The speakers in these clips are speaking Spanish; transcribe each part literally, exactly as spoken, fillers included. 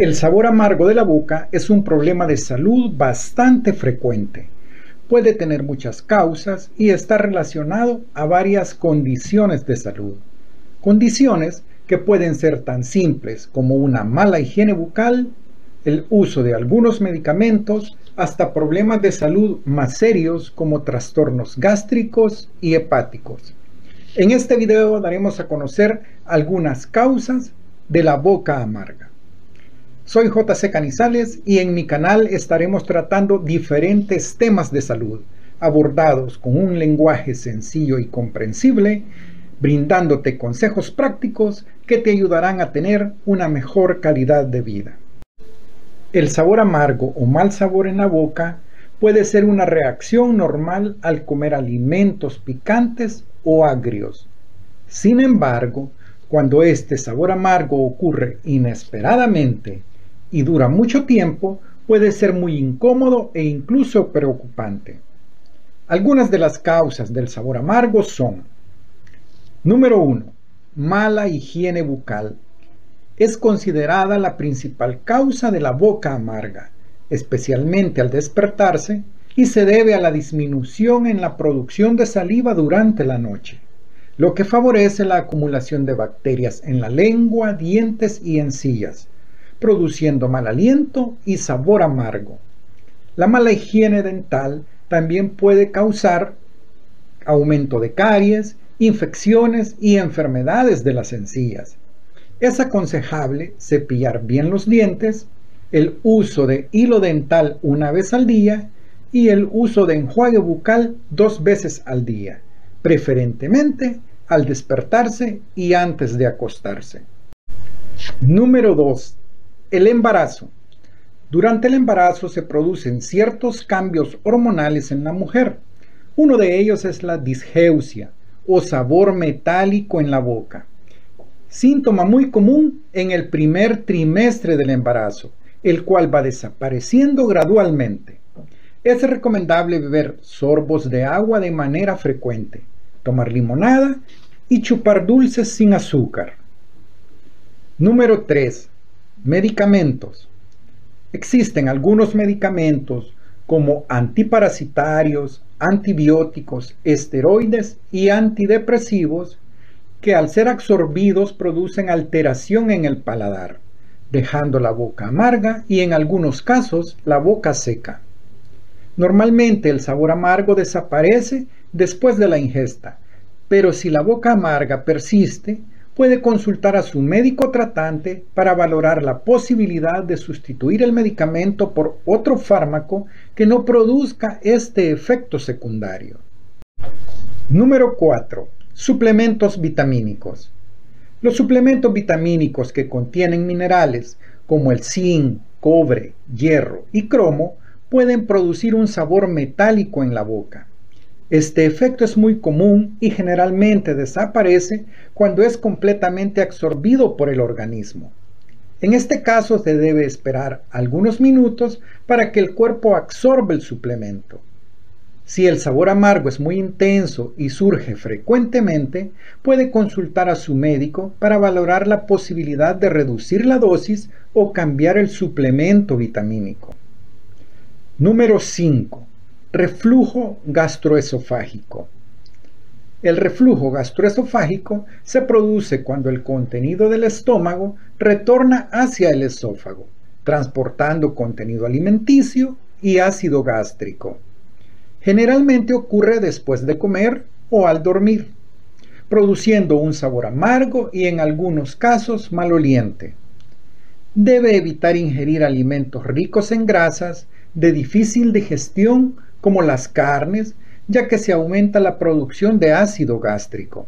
El sabor amargo de la boca es un problema de salud bastante frecuente. Puede tener muchas causas y está relacionado a varias condiciones de salud. Condiciones que pueden ser tan simples como una mala higiene bucal, el uso de algunos medicamentos, hasta problemas de salud más serios como trastornos gástricos y hepáticos. En este video daremos a conocer algunas causas de la boca amarga. Soy J C Canizales y en mi canal estaremos tratando diferentes temas de salud, abordados con un lenguaje sencillo y comprensible, brindándote consejos prácticos que te ayudarán a tener una mejor calidad de vida. El sabor amargo o mal sabor en la boca puede ser una reacción normal al comer alimentos picantes o agrios. Sin embargo, cuando este sabor amargo ocurre inesperadamente y dura mucho tiempo, puede ser muy incómodo e incluso preocupante. Algunas de las causas del sabor amargo son: Número uno. Mala higiene bucal. Es considerada la principal causa de la boca amarga, especialmente al despertarse, y se debe a la disminución en la producción de saliva durante la noche, lo que favorece la acumulación de bacterias en la lengua, dientes y encías, produciendo mal aliento y sabor amargo. La mala higiene dental también puede causar aumento de caries, infecciones y enfermedades de las encías. Es aconsejable cepillar bien los dientes, el uso de hilo dental una vez al día y el uso de enjuague bucal dos veces al día, preferentemente al despertarse y antes de acostarse. Número dos. El embarazo. Durante el embarazo se producen ciertos cambios hormonales en la mujer. Uno de ellos es la disgeusia o sabor metálico en la boca. Síntoma muy común en el primer trimestre del embarazo, el cual va desapareciendo gradualmente. Es recomendable beber sorbos de agua de manera frecuente, tomar limonada y chupar dulces sin azúcar. Número tres. Medicamentos. Existen algunos medicamentos como antiparasitarios, antibióticos, esteroides y antidepresivos que al ser absorbidos producen alteración en el paladar, dejando la boca amarga y en algunos casos la boca seca. Normalmente el sabor amargo desaparece después de la ingesta, pero si la boca amarga persiste, puede consultar a su médico tratante para valorar la posibilidad de sustituir el medicamento por otro fármaco que no produzca este efecto secundario. Número cuatro. Suplementos vitamínicos. Los suplementos vitamínicos que contienen minerales como el zinc, cobre, hierro y cromo pueden producir un sabor metálico en la boca. Este efecto es muy común y generalmente desaparece cuando es completamente absorbido por el organismo. En este caso se debe esperar algunos minutos para que el cuerpo absorba el suplemento. Si el sabor amargo es muy intenso y surge frecuentemente, puede consultar a su médico para valorar la posibilidad de reducir la dosis o cambiar el suplemento vitamínico. Número cinco. Reflujo gastroesofágico. El reflujo gastroesofágico se produce cuando el contenido del estómago retorna hacia el esófago, transportando contenido alimenticio y ácido gástrico. Generalmente ocurre después de comer o al dormir, produciendo un sabor amargo y en algunos casos maloliente. Debe evitar ingerir alimentos ricos en grasas de difícil digestión como las carnes, ya que se aumenta la producción de ácido gástrico.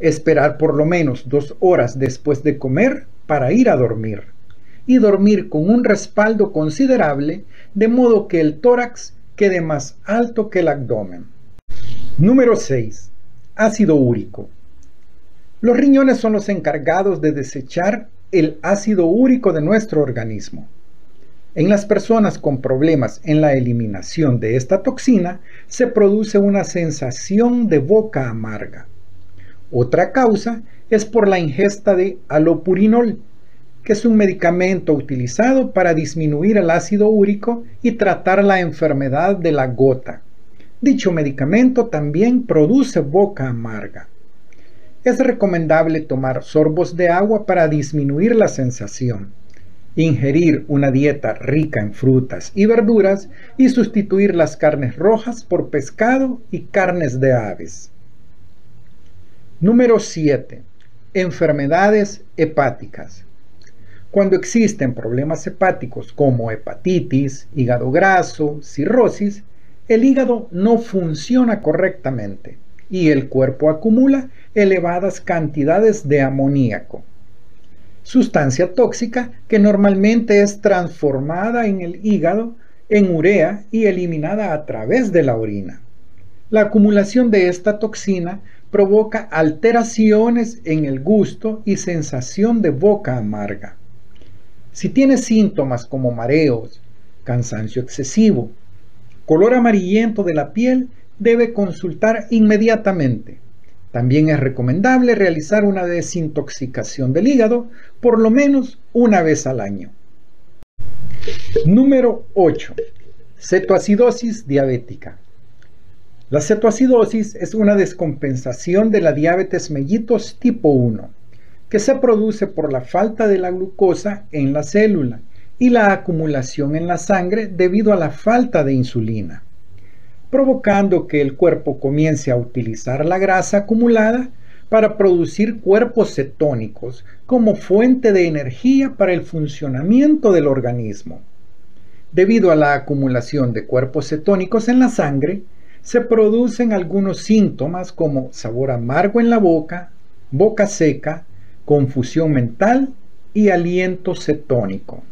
Esperar por lo menos dos horas después de comer para ir a dormir y dormir con un respaldo considerable, de modo que el tórax quede más alto que el abdomen. Número seis. Ácido úrico. Los riñones son los encargados de desechar el ácido úrico de nuestro organismo. En las personas con problemas en la eliminación de esta toxina, se produce una sensación de boca amarga. Otra causa es por la ingesta de allopurinol, que es un medicamento utilizado para disminuir el ácido úrico y tratar la enfermedad de la gota. Dicho medicamento también produce boca amarga. Es recomendable tomar sorbos de agua para disminuir la sensación, ingerir una dieta rica en frutas y verduras y sustituir las carnes rojas por pescado y carnes de aves. Número siete. Enfermedades hepáticas. Cuando existen problemas hepáticos como hepatitis, hígado graso, cirrosis, el hígado no funciona correctamente y el cuerpo acumula elevadas cantidades de amoníaco, sustancia tóxica que normalmente es transformada en el hígado en urea y eliminada a través de la orina. La acumulación de esta toxina provoca alteraciones en el gusto y sensación de boca amarga. Si tiene síntomas como mareos, cansancio excesivo, color amarillento de la piel, debe consultar inmediatamente. También es recomendable realizar una desintoxicación del hígado por lo menos una vez al año. Número ocho. Cetoacidosis diabética. La cetoacidosis es una descompensación de la diabetes mellitus tipo uno, que se produce por la falta de la glucosa en la célula y la acumulación en la sangre debido a la falta de insulina, provocando que el cuerpo comience a utilizar la grasa acumulada para producir cuerpos cetónicos como fuente de energía para el funcionamiento del organismo. Debido a la acumulación de cuerpos cetónicos en la sangre, se producen algunos síntomas como sabor amargo en la boca, boca seca, confusión mental y aliento cetónico.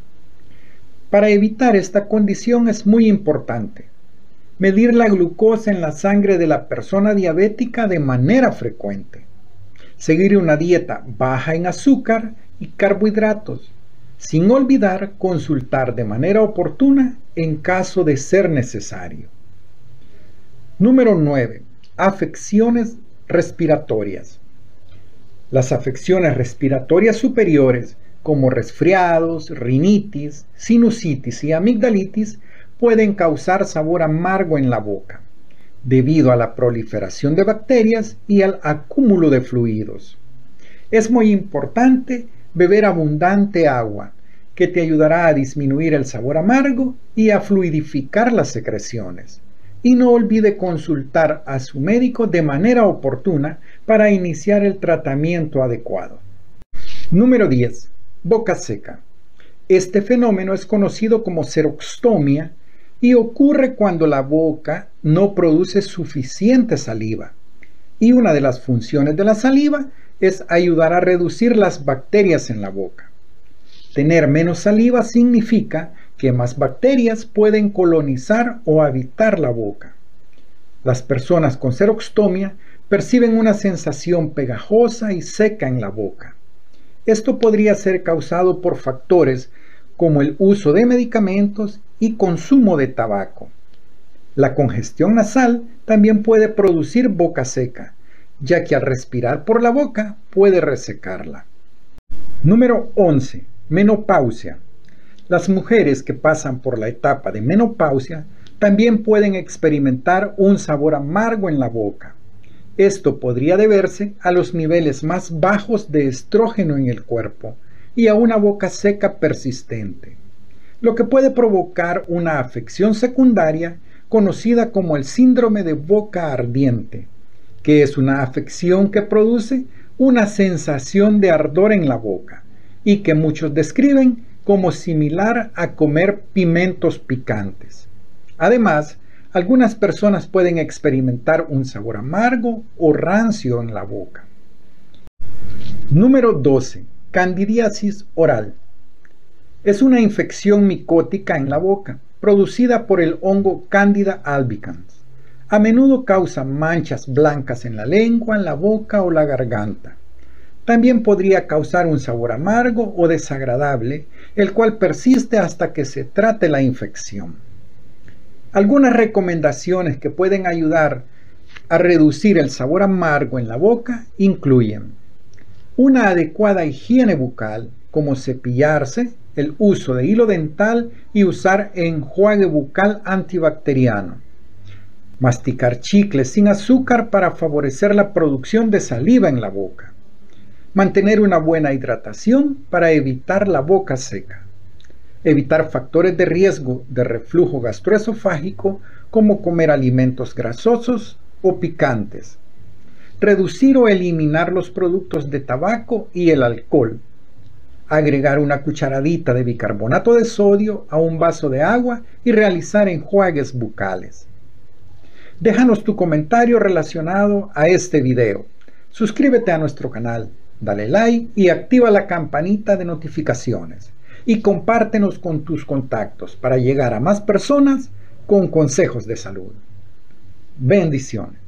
Para evitar esta condición es muy importante medir la glucosa en la sangre de la persona diabética de manera frecuente, seguir una dieta baja en azúcar y carbohidratos, sin olvidar consultar de manera oportuna en caso de ser necesario. Número nueve. Afecciones respiratorias. Las afecciones respiratorias superiores como resfriados, rinitis, sinusitis y amigdalitis pueden causar sabor amargo en la boca, debido a la proliferación de bacterias y al acúmulo de fluidos. Es muy importante beber abundante agua, que te ayudará a disminuir el sabor amargo y a fluidificar las secreciones. Y no olvide consultar a su médico de manera oportuna para iniciar el tratamiento adecuado. Número diez. Boca seca. Este fenómeno es conocido como xerostomia y ocurre cuando la boca no produce suficiente saliva. Y una de las funciones de la saliva es ayudar a reducir las bacterias en la boca. Tener menos saliva significa que más bacterias pueden colonizar o habitar la boca. Las personas con xerostomia perciben una sensación pegajosa y seca en la boca. Esto podría ser causado por factores como el uso de medicamentos y consumo de tabaco. La congestión nasal también puede producir boca seca, ya que al respirar por la boca puede resecarla. Número once. Menopausia. Las mujeres que pasan por la etapa de menopausia también pueden experimentar un sabor amargo en la boca. Esto podría deberse a los niveles más bajos de estrógeno en el cuerpo y a una boca seca persistente, lo que puede provocar una afección secundaria conocida como el síndrome de boca ardiente, que es una afección que produce una sensación de ardor en la boca y que muchos describen como similar a comer pimentos picantes. Además, algunas personas pueden experimentar un sabor amargo o rancio en la boca. Número doce. Candidiasis oral. Es una infección micótica en la boca, producida por el hongo Candida albicans. A menudo causa manchas blancas en la lengua, en la boca o la garganta. También podría causar un sabor amargo o desagradable, el cual persiste hasta que se trate la infección. Algunas recomendaciones que pueden ayudar a reducir el sabor amargo en la boca incluyen una adecuada higiene bucal, como cepillarse, el uso de hilo dental y usar enjuague bucal antibacteriano. Masticar chicles sin azúcar para favorecer la producción de saliva en la boca. Mantener una buena hidratación para evitar la boca seca. Evitar factores de riesgo de reflujo gastroesofágico como comer alimentos grasosos o picantes. Reducir o eliminar los productos de tabaco y el alcohol. Agregar una cucharadita de bicarbonato de sodio a un vaso de agua y realizar enjuagues bucales. Déjanos tu comentario relacionado a este video. Suscríbete a nuestro canal, dale like y activa la campanita de notificaciones. Y compártenos con tus contactos para llegar a más personas con consejos de salud. Bendiciones.